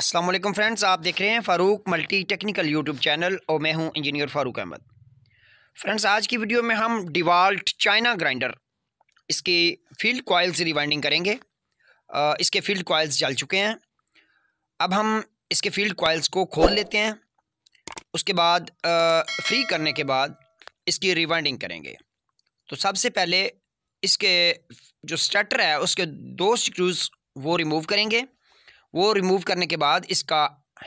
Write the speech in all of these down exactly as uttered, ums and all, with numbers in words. अस्सलाम वालेकुम फ्रेंड्स, आप देख रहे हैं Farooq multi technical YouTube channel और मैं हूं इंजीनियर फ़ारूक अहमद। फ्रेंड्स, आज की वीडियो में हम डिवाल्ट चाइना ग्राइंडर इसके फील्ड कॉइल्स रिवाइंडिंग करेंगे। आ, इसके फील्ड कॉइल्स जल चुके हैं। अब हम इसके फील्ड कॉइल्स को खोल लेते हैं, उसके बाद आ, फ्री करने के बाद इसकी रिवाइंडिंग करेंगे। तो सबसे पहले इसके जो स्टटर है उसके दो स्क्रूज़ वो रिमूव करेंगे। वो रिमूव करने के बाद इसका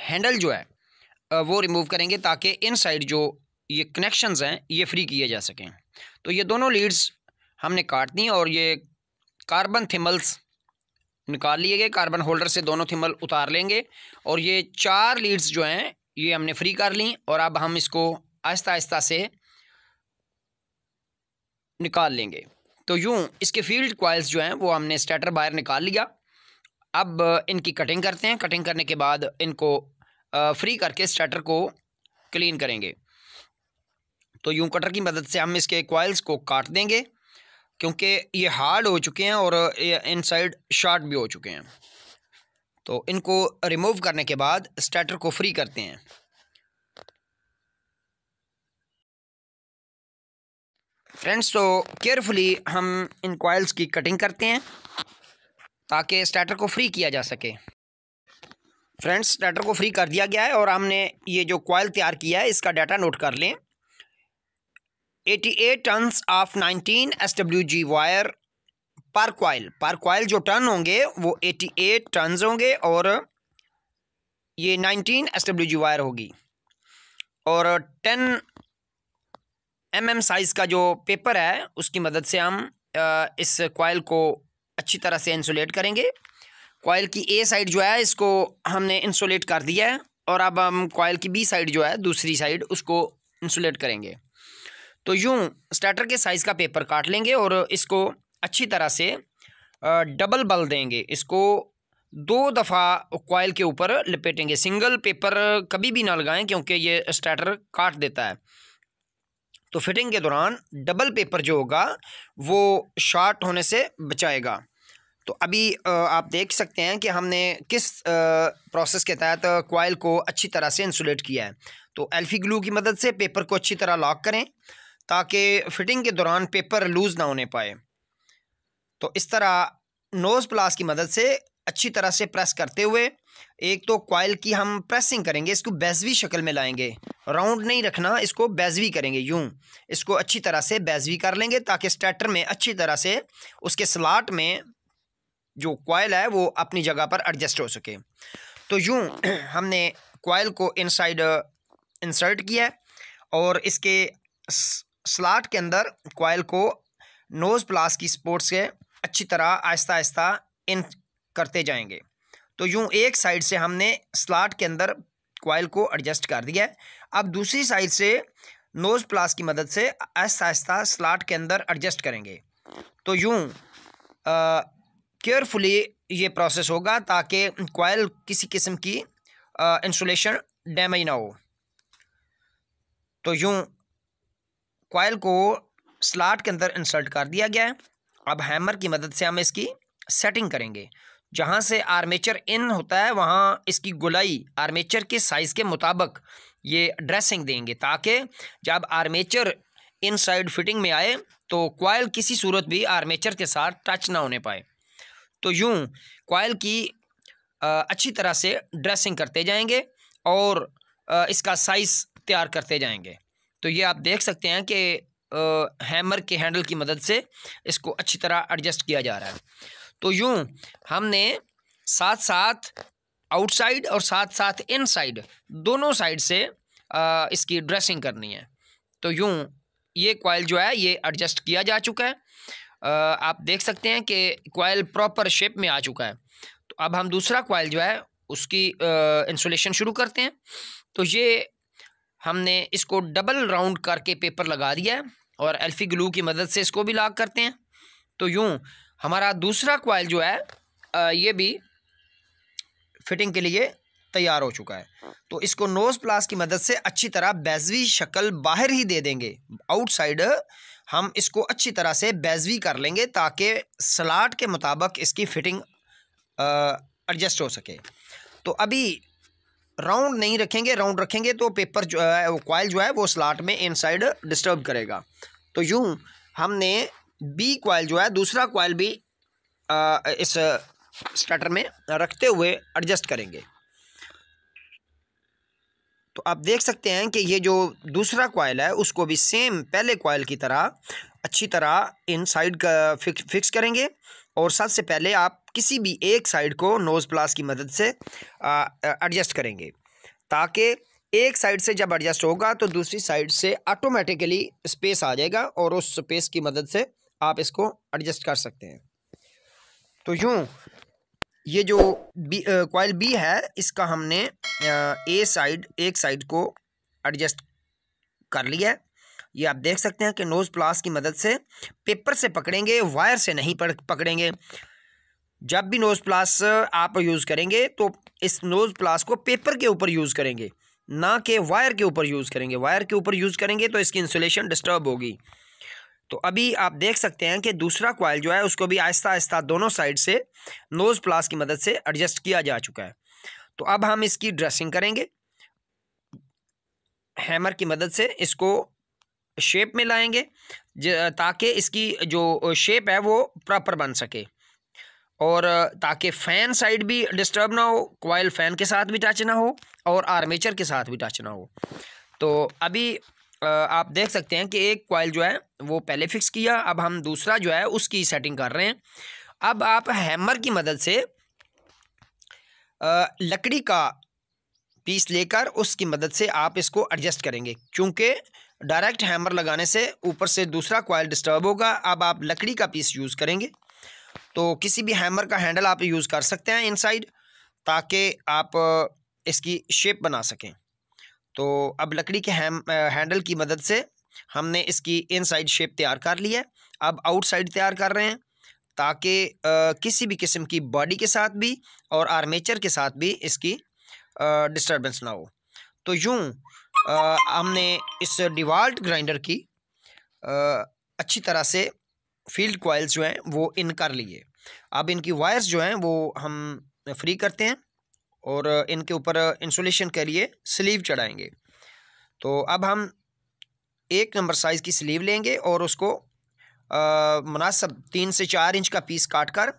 हैंडल जो है वो रिमूव करेंगे ताकि इनसाइड जो ये कनेक्शंस हैं ये फ्री किए जा सकें। तो ये दोनों लीड्स हमने काट दी और ये कार्बन थिमल्स निकाल लिए गए। कार्बन होल्डर से दोनों थिमल उतार लेंगे और ये चार लीड्स जो हैं ये हमने फ्री कर ली और अब हम इसको आहिस्ता आहिस्ता से निकाल लेंगे। तो यूँ इसके फील्ड कॉइल्स जो हैं वो हमने स्टैटर बाहर निकाल लिया। अब इनकी कटिंग करते हैं। कटिंग करने के बाद इनको फ्री करके स्टटर को क्लीन करेंगे। तो यूँ कटर की मदद से हम इसके कॉइल्स को काट देंगे क्योंकि ये हार्ड हो चुके हैं और इनसाइड शॉर्ट भी हो चुके हैं। तो इनको रिमूव करने के बाद स्टटर को फ्री करते हैं। फ्रेंड्स, तो केयरफुली हम इन कॉइल्स की कटिंग करते हैं ताकि स्टार्टर को फ्री किया जा सके। फ्रेंड्स, स्टार्टर को फ्री कर दिया गया है और हमने ये जो कॉयल तैयार किया है इसका डाटा नोट कर लें। अठासी turns of nineteen SWG wire पर कॉयल पर कॉयल जो टन होंगे वो अठासी टन्स होंगे और ये नाइनटीन एसडब्ल्यूजी वायर होगी। और टेन एमएम साइज़ का जो पेपर है उसकी मदद से हम इस कॉयल को अच्छी तरह से इंसुलेट करेंगे। कॉइल की ए साइड जो है इसको हमने इंसुलेट कर दिया है और अब हम कॉइल की बी साइड जो है दूसरी साइड उसको इंसुलेट करेंगे। तो यूँ स्टार्टर के साइज़ का पेपर काट लेंगे और इसको अच्छी तरह से डबल बल देंगे। इसको दो दफ़ा कॉइल के ऊपर लपेटेंगे। सिंगल पेपर कभी भी ना लगाएं क्योंकि ये स्टार्टर काट देता है। तो फिटिंग के दौरान डबल पेपर जो होगा वो शॉर्ट होने से बचाएगा। तो अभी आप देख सकते हैं कि हमने किस प्रोसेस के तहत कॉइल को अच्छी तरह से इंसुलेट किया है। तो एल्फी ग्लू की मदद से पेपर को अच्छी तरह लॉक करें ताकि फिटिंग के दौरान पेपर लूज़ ना होने पाए। तो इस तरह नोज़ प्लास की मदद से अच्छी तरह से प्रेस करते हुए एक तो कॉइल की हम प्रेसिंग करेंगे, इसको बैजवी शक्ल में लाएंगे। राउंड नहीं रखना, इसको बैजवी करेंगे। यूँ इसको अच्छी तरह से बैजवी कर लेंगे ताकि स्टैटर में अच्छी तरह से उसके स्लॉट में जो कॉइल है वो अपनी जगह पर एडजस्ट हो सके। तो यूँ हमने कॉइल को इनसाइड इंसर्ट किया है और इसके स्लॉट के अंदर कॉइल को नोज़ प्लास की सपोर्ट से अच्छी तरह आहिस्ता आहिस्ता इन करते जाएंगे। तो यूँ एक साइड से हमने स्लॉट के अंदर कॉइल को एडजस्ट कर दिया है। अब दूसरी साइड से नोज़ प्लास की मदद से आहिस्ता आहिस्ता स्लॉट के अंदर एडजस्ट करेंगे। तो यूँ केयरफुली ये प्रोसेस होगा ताकि कॉइल किसी किस्म की इंसुलेशन डैमेज ना हो। तो यूँ कॉइल को स्लॉट के अंदर इंसर्ट कर दिया गया है। अब हैमर की मदद से हम इसकी सेटिंग करेंगे। जहाँ से आर्मेचर इन होता है वहाँ इसकी गोलाई आर्मेचर के साइज़ के मुताबिक ये ड्रेसिंग देंगे ताकि जब आर्मेचर इनसाइड फिटिंग में आए तो कॉइल किसी सूरत भी आर्मेचर के साथ टच ना होने पाए। तो यूँ कॉइल की अच्छी तरह से ड्रेसिंग करते जाएंगे और इसका साइज़ तैयार करते जाएंगे। तो ये आप देख सकते हैं कि हैमर के हैंडल की मदद से इसको अच्छी तरह एडजस्ट किया जा रहा है। तो यूँ हमने साथ साथ आउटसाइड और साथ साथ इनसाइड दोनों साइड से आ, इसकी ड्रेसिंग करनी है। तो यूँ ये कॉइल जो है ये एडजस्ट किया जा चुका है। आ, आप देख सकते हैं कि कॉइल प्रॉपर शेप में आ चुका है। तो अब हम दूसरा कॉइल जो है उसकी इंसुलेशन शुरू करते हैं। तो ये हमने इसको डबल राउंड करके पेपर लगा दिया है और एल्फी ग्लू की मदद से इसको भी लॉक करते हैं। तो यूँ हमारा दूसरा कॉइल जो है ये भी फिटिंग के लिए तैयार हो चुका है। तो इसको नोज़ प्लास की मदद से अच्छी तरह बैजवी शक्ल बाहर ही दे देंगे। आउटसाइड हम इसको अच्छी तरह से बैजवी कर लेंगे ताकि स्लॉट के मुताबिक इसकी फिटिंग एडजस्ट हो सके। तो अभी राउंड नहीं रखेंगे, राउंड रखेंगे तो पेपर जो है वो कॉयल जो है वो स्लॉट में इनसाइड डिस्टर्ब करेगा। तो यूं हमने बी कॉयल जो है दूसरा कॉयल भी आ, इस स्टार्टर में रखते हुए एडजस्ट करेंगे। तो आप देख सकते हैं कि ये जो दूसरा कॉयल है उसको भी सेम पहले कॉयल की तरह अच्छी तरह इनसाइड का फिक्स फिक्स करेंगे और सबसे पहले आप किसी भी एक साइड को नोज़ प्लास की मदद से एडजस्ट करेंगे, ताकि एक साइड से जब एडजस्ट होगा तो दूसरी साइड से ऑटोमेटिकली स्पेस आ जाएगा और उस स्पेस की मदद से आप इसको एडजस्ट कर सकते हैं। तो यूँ ये जो बी कॉइल बी है इसका हमने ए साइड एक साइड को एडजस्ट कर लिया है। ये आप देख सकते हैं कि नोज़ प्लास की मदद से पेपर से पकड़ेंगे, वायर से नहीं पकड़ेंगे। जब भी नोज़ प्लास आप यूज़ करेंगे तो इस नोज़ प्लास को पेपर के ऊपर यूज़ करेंगे, ना कि वायर के ऊपर यूज़ करेंगे। वायर के ऊपर यूज़ करेंगे तो इसकी इंसुलेशन डिस्टर्ब होगी। तो अभी आप देख सकते हैं कि दूसरा कॉइल जो है उसको भी आहिस्ता आहिस्ता दोनों साइड से नोज़ प्लास की मदद से एडजस्ट किया जा चुका है। तो अब हम इसकी ड्रेसिंग करेंगे, हैमर की मदद से इसको शेप में लाएंगे ताकि इसकी जो शेप है वो प्रॉपर बन सके और ताकि फ़ैन साइड भी डिस्टर्ब ना हो, कॉइल फ़ैन के साथ भी टच ना हो और आर्मेचर के साथ भी टच ना हो। तो अभी आप देख सकते हैं कि एक कॉइल जो है वो पहले फिक्स किया, अब हम दूसरा जो है उसकी सेटिंग कर रहे हैं। अब आप हैमर की मदद से लकड़ी का पीस लेकर उसकी मदद से आप इसको एडजस्ट करेंगे, क्योंकि डायरेक्ट हैमर लगाने से ऊपर से दूसरा कॉइल डिस्टर्ब होगा। अब आप लकड़ी का पीस यूज़ करेंगे, तो किसी भी हैमर का हैंडल आप यूज़ कर सकते हैं इनसाइड, ताकि आप इसकी शेप बना सकें। तो अब लकड़ी के हैम हैंडल की मदद से हमने इसकी इनसाइड शेप तैयार कर ली है। अब आउटसाइड तैयार कर रहे हैं ताकि किसी भी किस्म की बॉडी के साथ भी और आर्मेचर के साथ भी इसकी डिस्टर्बेंस ना हो। तो यूँ आ, हमने इस DeWalt ग्राइंडर की आ, अच्छी तरह से फील्ड कॉइल्स जो हैं वो इन कर लिए। अब इनकी वायर्स जो हैं वो हम फ्री करते हैं और इनके ऊपर इंसुलेशन के लिए स्लीव चढ़ाएंगे। तो अब हम एक नंबर साइज़ की स्लीव लेंगे और उसको मुनासिब तीन से चार इंच का पीस काट कर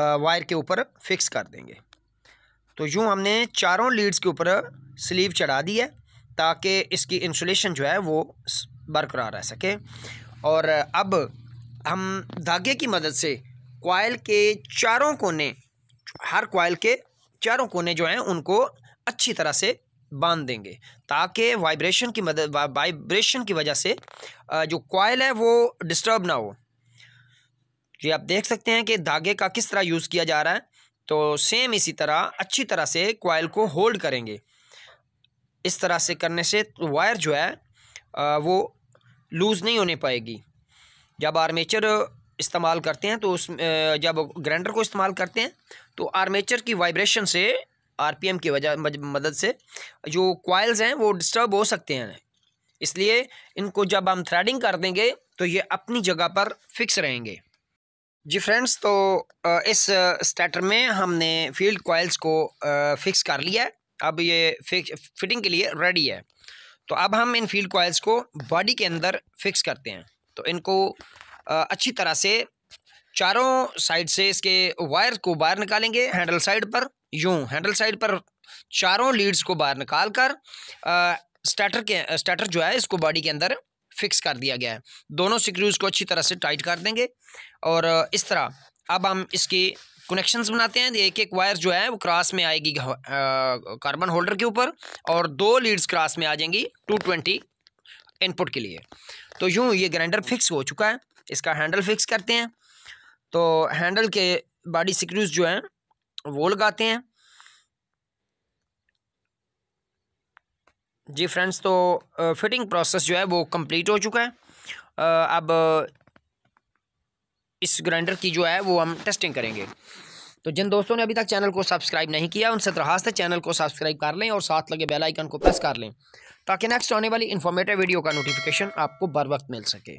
आ, वायर के ऊपर फिक्स कर देंगे। तो यूँ हमने चारों लीड्स के ऊपर स्लीव चढ़ा दी है ताकि इसकी इंसुलेशन जो है वो बरकरार रह सके। और अब हम धागे की मदद से कॉइल के चारों कोने, हर कॉइल के चारों कोने जो हैं उनको अच्छी तरह से बांध देंगे ताकि वाइब्रेशन की मदद वाइब्रेशन की वजह से जो कॉइल है वो डिस्टर्ब ना हो। ये आप देख सकते हैं कि धागे का किस तरह यूज़ किया जा रहा है। तो सेम इसी तरह अच्छी तरह से कॉइल को होल्ड करेंगे। इस तरह से करने से वायर जो है आ, वो लूज़ नहीं होने पाएगी। जब आर्मेचर इस्तेमाल करते हैं तो उस जब ग्राइंडर को इस्तेमाल करते हैं तो आर्मेचर की वाइब्रेशन से आरपीएम की वजह मदद से जो कॉइल्स हैं वो डिस्टर्ब हो सकते हैं, इसलिए इनको जब हम थ्रेडिंग कर देंगे तो ये अपनी जगह पर फिक्स रहेंगे। जी फ्रेंड्स, तो इस स्टार्टर में हमने फील्ड कॉइल्स को फिक्स कर लिया है। अब ये फिक्स फिटिंग के लिए रेडी है। तो अब हम इन फील्ड कॉइल्स को बॉडी के अंदर फिक्स करते हैं। तो इनको अच्छी तरह से चारों साइड से इसके वायर को बाहर निकालेंगे, हैंडल साइड पर यूं हैंडल साइड पर चारों लीड्स को बाहर निकाल कर स्टार्टर के स्टार्टर जो है इसको बॉडी के अंदर फिक्स कर दिया गया है। दोनों स्क्रूज़ को अच्छी तरह से टाइट कर देंगे और इस तरह अब हम इसकी कनेक्शंस बनाते हैं। एक एक वायर जो है वो क्रॉस में आएगी कार्बन होल्डर के ऊपर और दो लीड्स क्रॉस में आ जाएंगी टू ट्वेंटी इनपुट के लिए। तो यूँ ये ग्राइंडर फिक्स हो चुका है, इसका हैंडल फिक्स करते हैं। तो हैंडल के बॉडी स्क्रूज जो हैं वो लगाते हैं। जी फ्रेंड्स, तो फिटिंग प्रोसेस जो है वो कंप्लीट हो चुका है। अब इस ग्राइंडर की जो है वो हम टेस्टिंग करेंगे। तो जिन दोस्तों ने अभी तक चैनल को सब्सक्राइब नहीं किया उनसे दरख्वास्त है चैनल को सब्सक्राइब कर लें और साथ लगे बेल आइकन को प्रेस कर लें ताकि नेक्स्ट आने वाली इन्फॉर्मेटिव वीडियो का नोटिफिकेशन आपको बर वक्त मिल सके।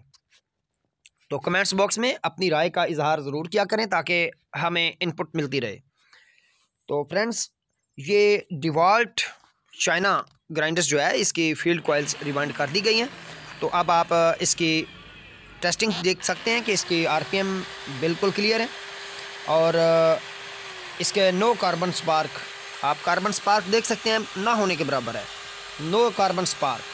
तो कमेंट्स बॉक्स में अपनी राय का इजहार ज़रूर किया करें ताकि हमें इनपुट मिलती रहे। तो फ्रेंड्स, ये डिवॉल्ट चाइना ग्राइंडर्स जो है इसकी फील्ड कॉइल्स रिवाइंड कर दी गई हैं। तो अब आप इसकी टेस्टिंग देख सकते हैं कि इसकी आरपीएम बिल्कुल क्लियर है और इसके नो कार्बन स्पार्क, आप कार्बन स्पार्क देख सकते हैं ना होने के बराबर है, नो कार्बन स्पार्क।